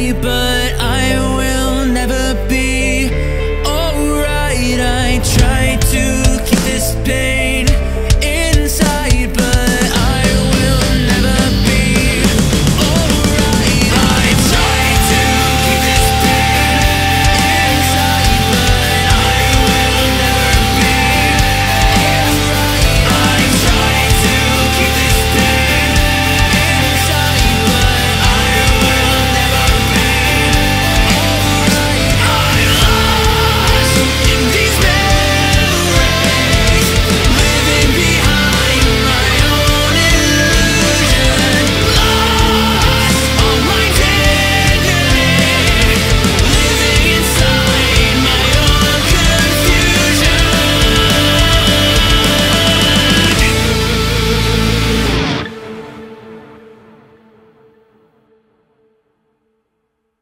paper.